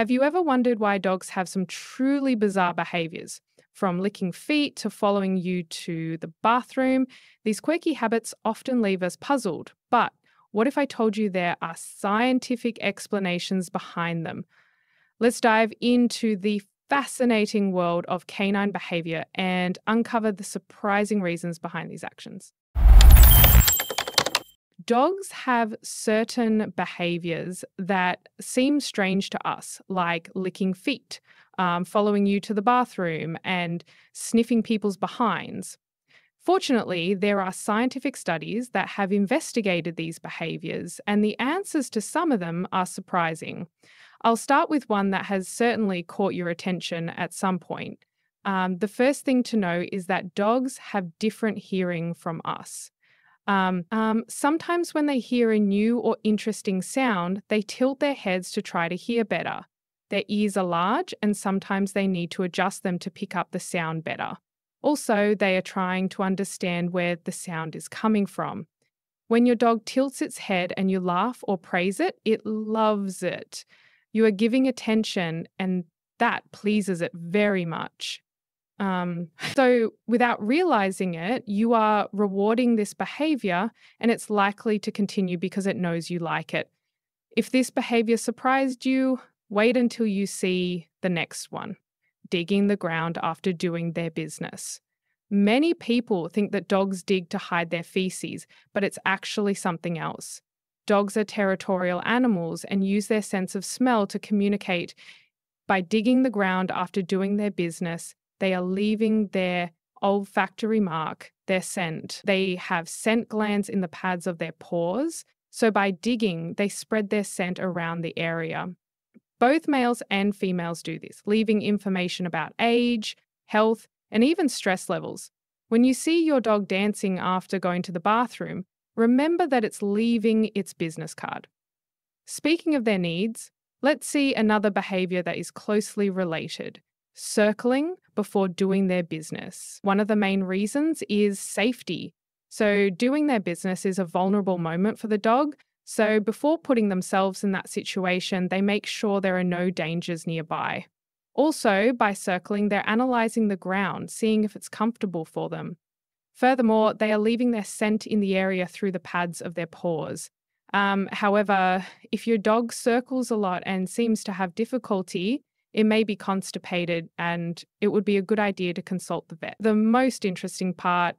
Have you ever wondered why dogs have some truly bizarre behaviors? From licking feet to following you to the bathroom, these quirky habits often leave us puzzled. But what if I told you there are scientific explanations behind them? Let's dive into the fascinating world of canine behavior and uncover the surprising reasons behind these actions. Dogs have certain behaviors that seem strange to us, like licking feet, following you to the bathroom, and sniffing people's behinds. Fortunately, there are scientific studies that have investigated these behaviors, and the answers to some of them are surprising. I'll start with one that has certainly caught your attention at some point. The first thing to know is that dogs have different hearing from us. Sometimes when they hear a new or interesting sound, they tilt their heads to try to hear better. Their ears are large, and sometimes they need to adjust them to pick up the sound better. Also, they are trying to understand where the sound is coming from. When your dog tilts its head and you laugh or praise it, it loves it. You are giving attention, and that pleases it very much. So without realizing it, you are rewarding this behavior, and it's likely to continue because it knows you like it. If this behavior surprised you, wait until you see the next one, digging the ground after doing their business. Many people think that dogs dig to hide their feces, but it's actually something else. Dogs are territorial animals and use their sense of smell to communicate. By digging the ground after doing their business, they are leaving their olfactory mark, their scent. They have scent glands in the pads of their paws, so by digging, they spread their scent around the area. Both males and females do this, leaving information about age, health, and even stress levels. When you see your dog dancing after going to the bathroom, remember that it's leaving its business card. Speaking of their needs, let's see another behavior that is closely related. Circling before doing their business. One of the main reasons is safety. So doing their business is a vulnerable moment for the dog. So before putting themselves in that situation, they make sure there are no dangers nearby. Also, by circling, they're analysing the ground, seeing if it's comfortable for them. Furthermore, they are leaving their scent in the area through the pads of their paws. However, if your dog circles a lot and seems to have difficulty, it may be constipated, and it would be a good idea to consult the vet. The most interesting part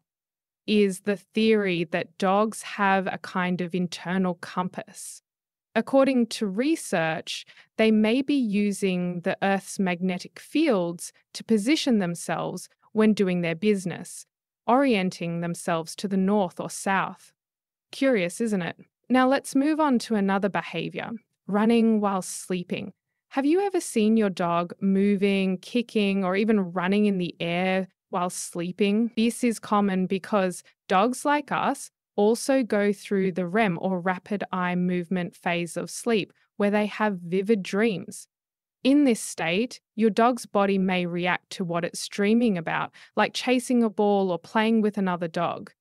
is the theory that dogs have a kind of internal compass. According to research, they may be using the Earth's magnetic fields to position themselves when doing their business, orienting themselves to the north or south. Curious, isn't it? Now let's move on to another behavior, running while sleeping. Have you ever seen your dog moving, kicking, or even running in the air while sleeping? This is common because dogs like us also go through the REM, or rapid eye movement, phase of sleep, where they have vivid dreams. In this state, your dog's body may react to what it's dreaming about, like chasing a ball or playing with another dog.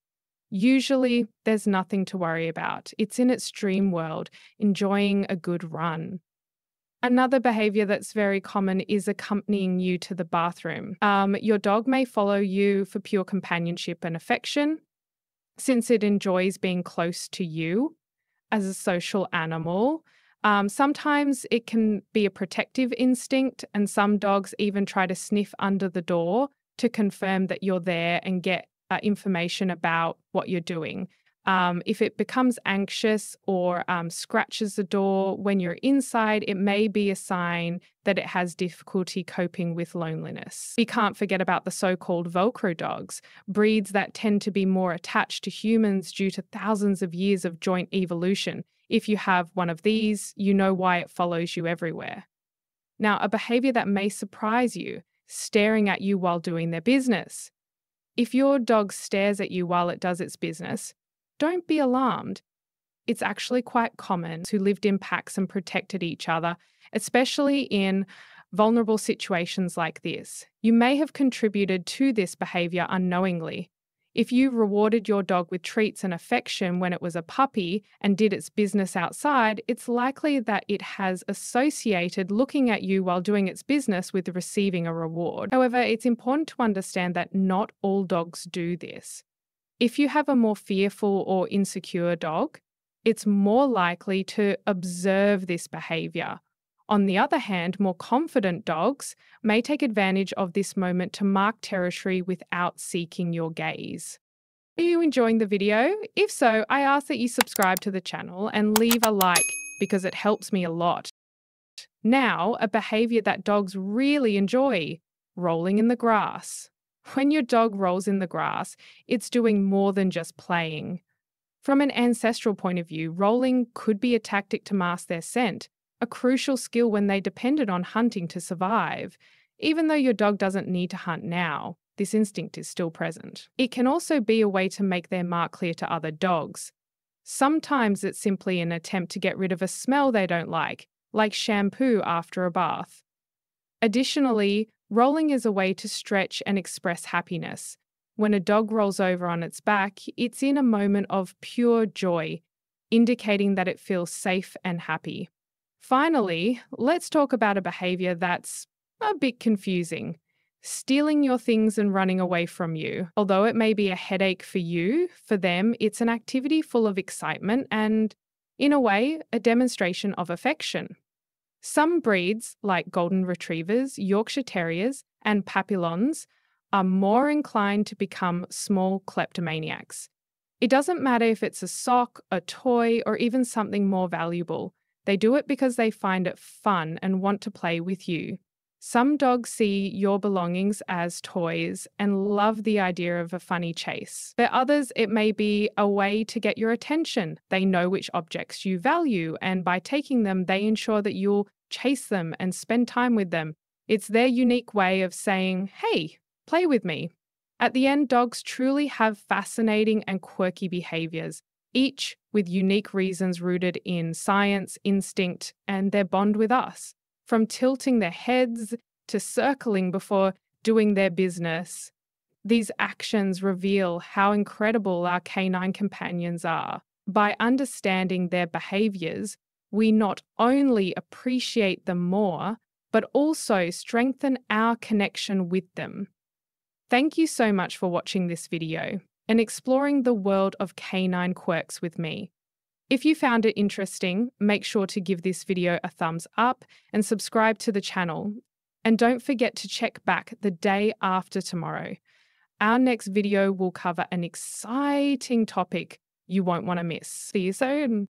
Usually, there's nothing to worry about. It's in its dream world, enjoying a good run. Another behavior that's very common is accompanying you to the bathroom. Your dog may follow you for pure companionship and affection, since it enjoys being close to you as a social animal. Sometimes it can be a protective instinct, and some dogs even try to sniff under the door to confirm that you're there and get information about what you're doing. If it becomes anxious or scratches the door when you're inside, it may be a sign that it has difficulty coping with loneliness. We can't forget about the so-called Velcro dogs, breeds that tend to be more attached to humans due to thousands of years of joint evolution. If you have one of these, you know why it follows you everywhere. Now, a behavior that may surprise you, staring at you while doing their business. If your dog stares at you while it does its business, don't be alarmed. It's actually quite common who lived in packs and protected each other, especially in vulnerable situations like this. You may have contributed to this behaviour unknowingly. If you rewarded your dog with treats and affection when it was a puppy and did its business outside, it's likely that it has associated looking at you while doing its business with receiving a reward. However, it's important to understand that not all dogs do this. If you have a more fearful or insecure dog, it's more likely to observe this behavior. On the other hand, more confident dogs may take advantage of this moment to mark territory without seeking your gaze. Are you enjoying the video? If so, I ask that you subscribe to the channel and leave a like because it helps me a lot. Now, a behavior that dogs really enjoy, rolling in the grass. When your dog rolls in the grass, it's doing more than just playing. From an ancestral point of view, rolling could be a tactic to mask their scent, a crucial skill when they depended on hunting to survive. Even though your dog doesn't need to hunt now, this instinct is still present. It can also be a way to make their mark clear to other dogs. Sometimes it's simply an attempt to get rid of a smell they don't like shampoo after a bath. Additionally, rolling is a way to stretch and express happiness. When a dog rolls over on its back, it's in a moment of pure joy, indicating that it feels safe and happy. Finally, let's talk about a behavior that's a bit confusing: stealing your things and running away from you. Although it may be a headache for you, for them, it's an activity full of excitement and, in a way, a demonstration of affection. Some breeds, like Golden Retrievers, Yorkshire Terriers, and Papillons, are more inclined to become small kleptomaniacs. It doesn't matter if it's a sock, a toy, or even something more valuable. They do it because they find it fun and want to play with you. Some dogs see your belongings as toys and love the idea of a funny chase. For others, it may be a way to get your attention. They know which objects you value, and by taking them, they ensure that you'll chase them and spend time with them. It's their unique way of saying, "Hey, play with me." At the end, dogs truly have fascinating and quirky behaviors, each with unique reasons rooted in science, instinct, and their bond with us. From tilting their heads to circling before doing their business, these actions reveal how incredible our canine companions are. By understanding their behaviors, we not only appreciate them more, but also strengthen our connection with them. Thank you so much for watching this video and exploring the world of canine quirks with me. If you found it interesting, make sure to give this video a thumbs up and subscribe to the channel. And don't forget to check back the day after tomorrow. Our next video will cover an exciting topic you won't want to miss. See you soon.